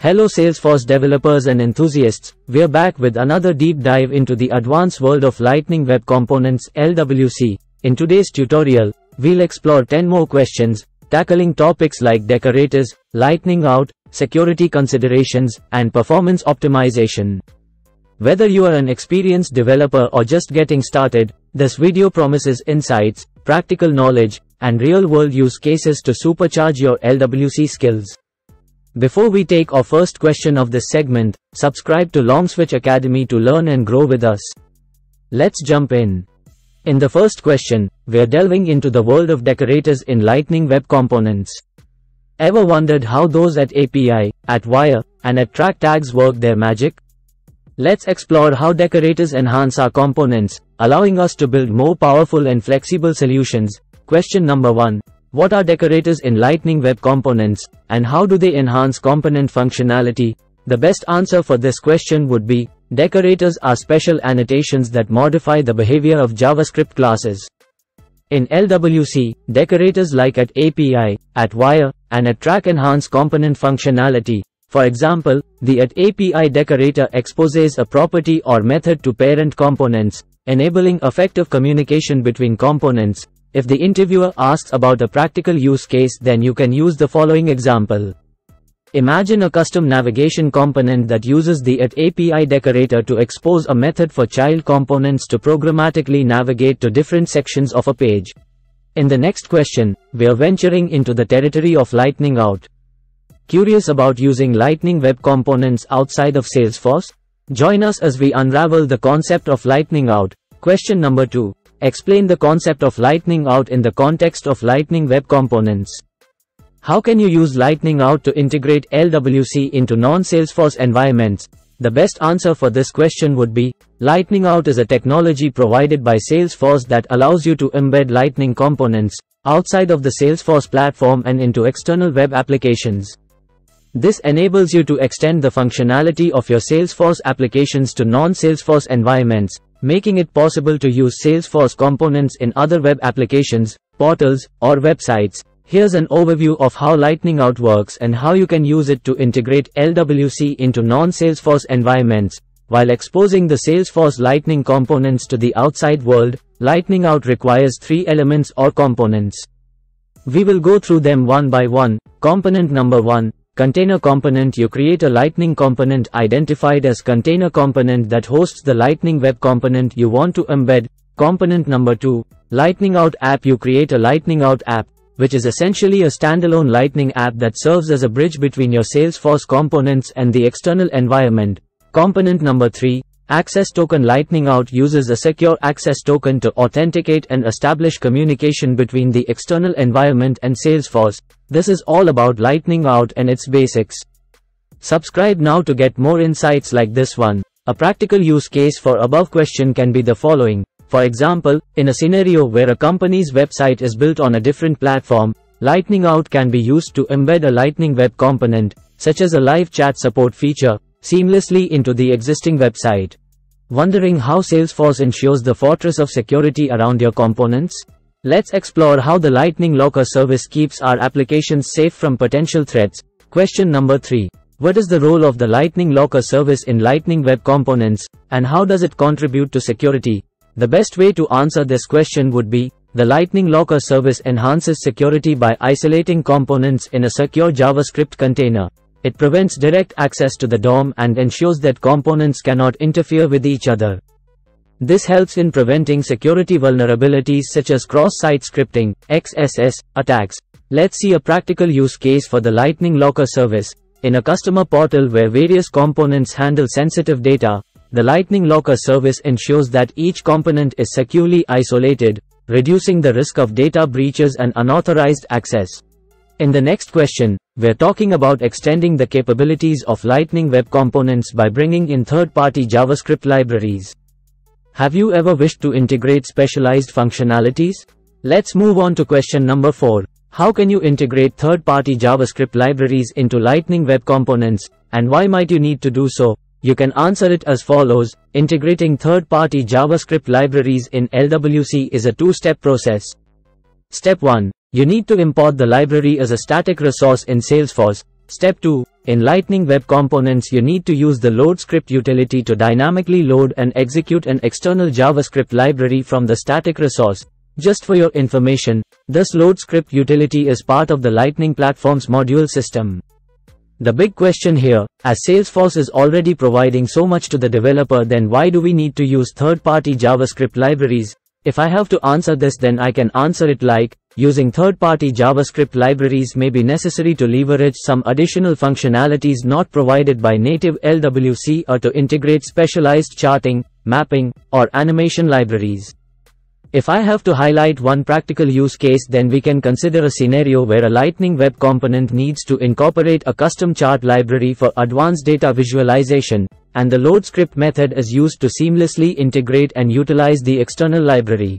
Hello Salesforce developers and enthusiasts, we're back with another deep dive into the advanced world of Lightning Web Components (LWC). In today's tutorial, we'll explore 10 more questions, tackling topics like decorators, Lightning Out, security considerations, and performance optimization. Whether you are an experienced developer or just getting started, this video promises insights, practical knowledge, and real-world use cases to supercharge your LWC skills. Before we take our first question of this segment, subscribe to Longswitch Academy to learn and grow with us. Let's jump in. In the first question, we're delving into the world of decorators in Lightning Web Components. Ever wondered how those at API, at wire, and at track tags work their magic? Let's explore how decorators enhance our components, allowing us to build more powerful and flexible solutions. Question number 1. What are decorators in Lightning Web Components, and how do they enhance component functionality? The best answer for this question would be, decorators are special annotations that modify the behavior of JavaScript classes. In LWC, decorators like at API, at wire, and at track enhance component functionality. For example, the at API decorator exposes a property or method to parent components, enabling effective communication between components. If the interviewer asks about a practical use case, then you can use the following example. Imagine a custom navigation component that uses the @API decorator to expose a method for child components to programmatically navigate to different sections of a page. In the next question, we are venturing into the territory of Lightning Out. Curious about using Lightning Web Components outside of Salesforce? Join us as we unravel the concept of Lightning Out. Question number 2. Explain the concept of Lightning Out in the context of Lightning Web Components. How can you use Lightning Out to integrate LWC into non-Salesforce environments? The best answer for this question would be, Lightning Out is a technology provided by Salesforce that allows you to embed Lightning components outside of the Salesforce platform and into external web applications. This enables you to extend the functionality of your Salesforce applications to non-Salesforce environments, making it possible to use Salesforce components in other web applications, portals, or websites. Here's an overview of how Lightning Out works and how you can use it to integrate LWC into non-Salesforce environments. While exposing the Salesforce Lightning components to the outside world, Lightning Out requires 3 elements or components. We will go through them one by one. Component number 1. Container component. You create a Lightning component identified as container component that hosts the Lightning Web component you want to embed. Component number 2. Lightning Out app. You create a Lightning Out app, which is essentially a standalone Lightning app that serves as a bridge between your Salesforce components and the external environment. Component number 3. Access token. Lightning Out uses a secure access token to authenticate and establish communication between the external environment and Salesforce. This is all about Lightning Out and its basics. Subscribe now to get more insights like this one. A practical use case for above question can be the following. For example, in a scenario where a company's website is built on a different platform, Lightning Out can be used to embed a Lightning Web component, such as a live chat support feature, seamlessly into the existing website. Wondering how Salesforce ensures the fortress of security around your components? Let's explore how the Lightning Locker service keeps our applications safe from potential threats. Question number 3. What is the role of the Lightning Locker service in Lightning Web Components, and how does it contribute to security? The best way to answer this question would be, the Lightning Locker service enhances security by isolating components in a secure JavaScript container. It prevents direct access to the DOM and ensures that components cannot interfere with each other. This helps in preventing security vulnerabilities such as cross-site scripting, XSS, attacks. Let's see a practical use case for the Lightning Locker service. In a customer portal where various components handle sensitive data, the Lightning Locker service ensures that each component is securely isolated, reducing the risk of data breaches and unauthorized access. In the next question, we're talking about extending the capabilities of Lightning Web Components by bringing in third-party JavaScript libraries. Have you ever wished to integrate specialized functionalities? Let's move on to question number 4. How can you integrate third-party JavaScript libraries into Lightning Web Components, and why might you need to do so? You can answer it as follows. Integrating third-party JavaScript libraries in LWC is a two-step process. Step 1. You need to import the library as a static resource in Salesforce. Step 2. In Lightning Web Components, you need to use the load script utility to dynamically load and execute an external JavaScript library from the static resource. Just for your information, this load script utility is part of the Lightning Platform's module system. The big question here, as Salesforce is already providing so much to the developer, then why do we need to use third-party JavaScript libraries? If I have to answer this, then I can answer it like, using third-party JavaScript libraries may be necessary to leverage some additional functionalities not provided by native LWC or to integrate specialized charting, mapping, or animation libraries. If I have to highlight one practical use case, then we can consider a scenario where a Lightning Web Component needs to incorporate a custom chart library for advanced data visualization, and the load script method is used to seamlessly integrate and utilize the external library.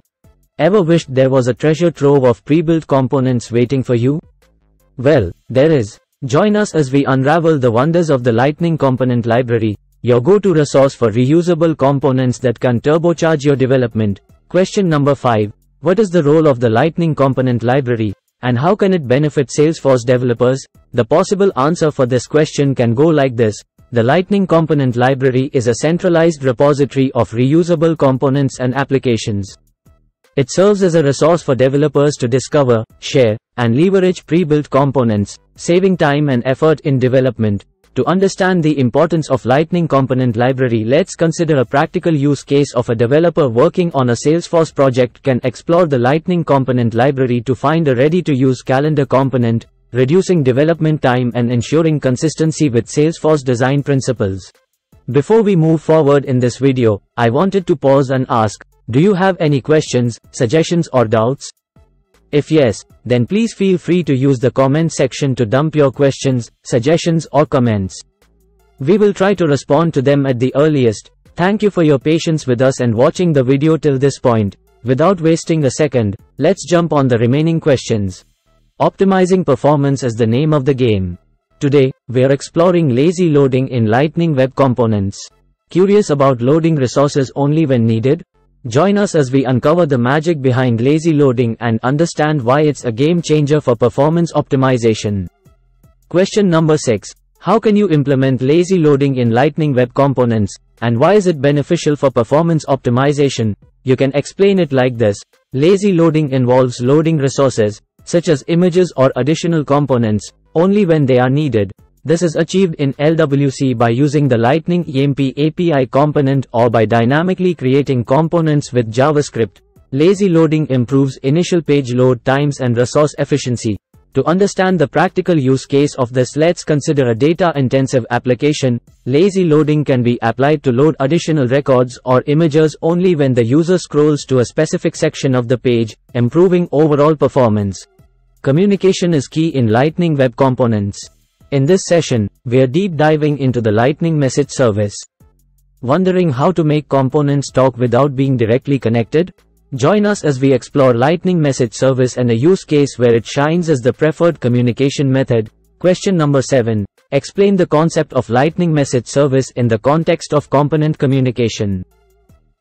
Ever wished there was a treasure trove of pre-built components waiting for you? Well, there is. Join us as we unravel the wonders of the Lightning Component Library, your go-to resource for reusable components that can turbocharge your development. Question number 5. What is the role of the Lightning Component Library, and how can it benefit Salesforce developers? The possible answer for this question can go like this. The Lightning Component Library is a centralized repository of reusable components and applications. It serves as a resource for developers to discover, share, and leverage pre-built components, saving time and effort in development. To understand the importance of Lightning Component Library, let's consider a practical use case of a developer working on a Salesforce project can explore the Lightning Component Library to find a ready-to-use calendar component, reducing development time and ensuring consistency with Salesforce design principles. Before we move forward in this video, I wanted to pause and ask, do you have any questions, suggestions, or doubts? If yes, then please feel free to use the comment section to dump your questions, suggestions, or comments. We will try to respond to them at the earliest. Thank you for your patience with us and watching the video till this point. Without wasting a second, let's jump on the remaining questions. Optimizing performance is the name of the game. Today, we're exploring lazy loading in Lightning Web Components. Curious about loading resources only when needed? Join us as we uncover the magic behind lazy loading and understand why it's a game changer for performance optimization. Question number 6. How can you implement lazy loading in Lightning Web Components, and why is it beneficial for performance optimization? You can explain it like this. Lazy loading involves loading resources, such as images or additional components, only when they are needed. This is achieved in LWC by using the Lightning EMP API component or by dynamically creating components with JavaScript. Lazy loading improves initial page load times and resource efficiency. To understand the practical use case of this, let's consider a data-intensive application. Lazy loading can be applied to load additional records or images only when the user scrolls to a specific section of the page, improving overall performance. Communication is key in Lightning Web Components. In this session, we're deep diving into the Lightning Message Service. Wondering how to make components talk without being directly connected? Join us as we explore Lightning Message Service and a use case where it shines as the preferred communication method. Question number 7. Explain the concept of Lightning Message Service in the context of component communication.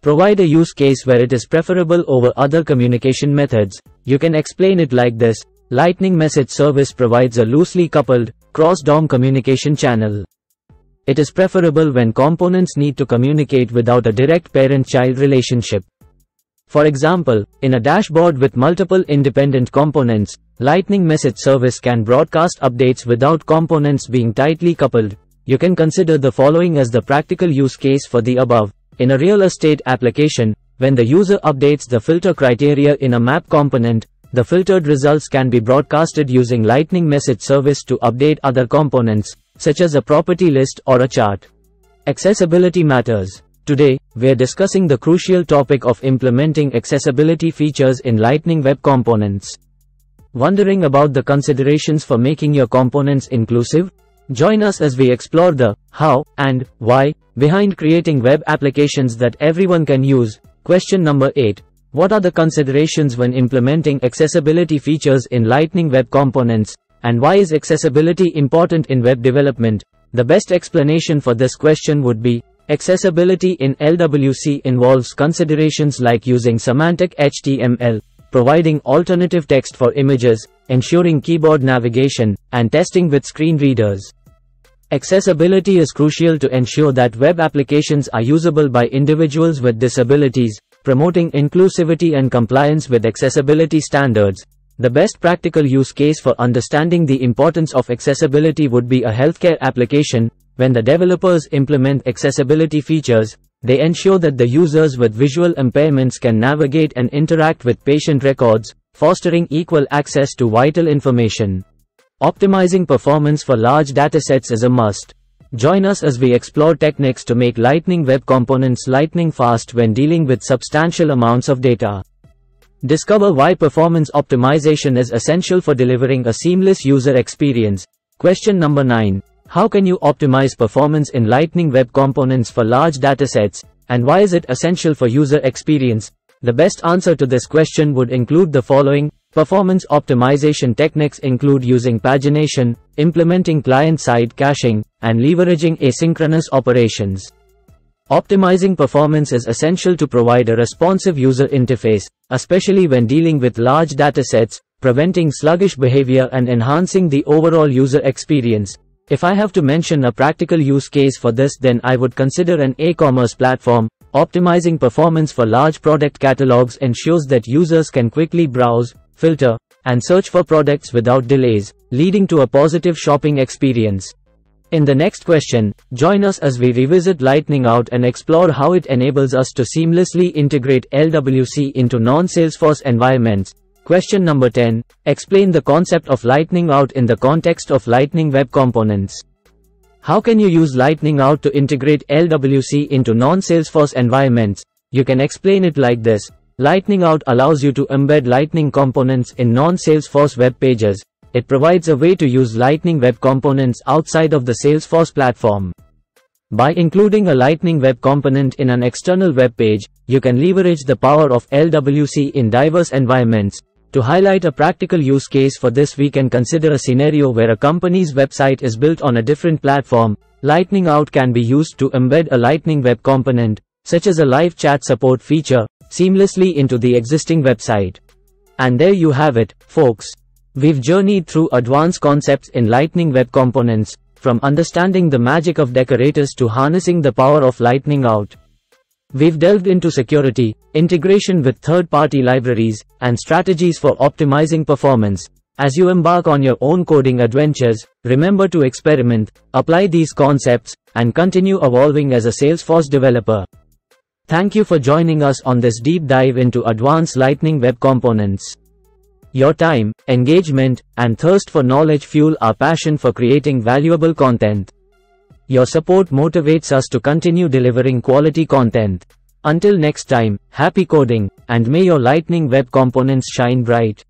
Provide a use case where it is preferable over other communication methods. You can explain it like this. Lightning Message Service provides a loosely coupled, cross-DOM communication channel. It is preferable when components need to communicate without a direct parent-child relationship. For example, in a dashboard with multiple independent components, Lightning Message Service can broadcast updates without components being tightly coupled. You can consider the following as the practical use case for the above. In a real estate application, when the user updates the filter criteria in a map component, the filtered results can be broadcasted using Lightning Message Service to update other components, such as a property list or a chart. Accessibility matters. Today, we're discussing the crucial topic of implementing accessibility features in Lightning Web Components. Wondering about the considerations for making your components inclusive? Join us as we explore the how and why behind creating web applications that everyone can use. Question number 8. What are the considerations when implementing accessibility features in Lightning Web Components, and why is accessibility important in web development? The best explanation for this question would be, accessibility in LWC involves considerations like using semantic HTML, providing alternative text for images, ensuring keyboard navigation, and testing with screen readers. Accessibility is crucial to ensure that web applications are usable by individuals with disabilities, promoting inclusivity and compliance with accessibility standards. The best practical use case for understanding the importance of accessibility would be a healthcare application. When the developers implement accessibility features, they ensure that the users with visual impairments can navigate and interact with patient records, fostering equal access to vital information. Optimizing performance for large datasets is a must. Join us as we explore techniques to make Lightning Web Components lightning fast when dealing with substantial amounts of data. Discover why performance optimization is essential for delivering a seamless user experience. Question number 9. How can you optimize performance in Lightning Web Components for large datasets, and why is it essential for user experience? The best answer to this question would include the following. Performance optimization techniques include using pagination, implementing client-side caching, and leveraging asynchronous operations. Optimizing performance is essential to provide a responsive user interface, especially when dealing with large datasets, preventing sluggish behavior and enhancing the overall user experience. If I have to mention a practical use case for this, then I would consider an e-commerce platform. Optimizing performance for large product catalogs ensures that users can quickly browse, filter, and search for products without delays, leading to a positive shopping experience. In the next question, join us as we revisit Lightning Out and explore how it enables us to seamlessly integrate LWC into non-Salesforce environments. Question number 10. Explain the concept of Lightning Out in the context of Lightning Web Components. How can you use Lightning Out to integrate LWC into non-Salesforce environments? You can explain it like this. Lightning Out allows you to embed Lightning components in non-Salesforce web pages. It provides a way to use Lightning Web Components outside of the Salesforce platform. By including a Lightning Web Component in an external web page, you can leverage the power of LWC in diverse environments. To highlight a practical use case for this, we can consider a scenario where a company's website is built on a different platform. Lightning Out can be used to embed a Lightning Web Component, such as a live chat support feature, seamlessly into the existing website. And there you have it, folks. We've journeyed through advanced concepts in Lightning Web Components, from understanding the magic of decorators to harnessing the power of Lightning Out. We've delved into security, integration with third-party libraries, and strategies for optimizing performance. As you embark on your own coding adventures, remember to experiment, apply these concepts, and continue evolving as a Salesforce developer. Thank you for joining us on this deep dive into advanced Lightning Web Components. Your time, engagement, and thirst for knowledge fuel our passion for creating valuable content. Your support motivates us to continue delivering quality content. Until next time, happy coding, and may your Lightning Web Components shine bright.